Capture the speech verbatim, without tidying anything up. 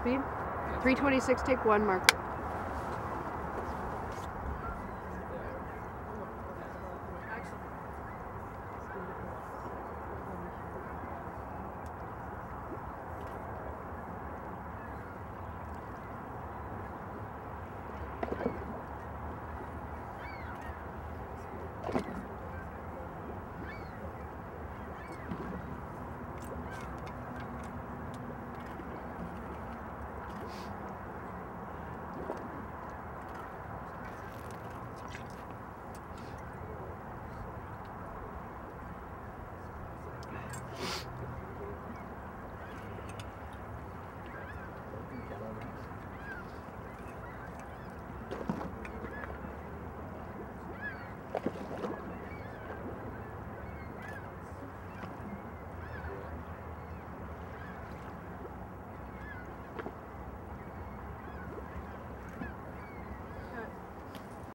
speed. three twenty-six, take one, mark.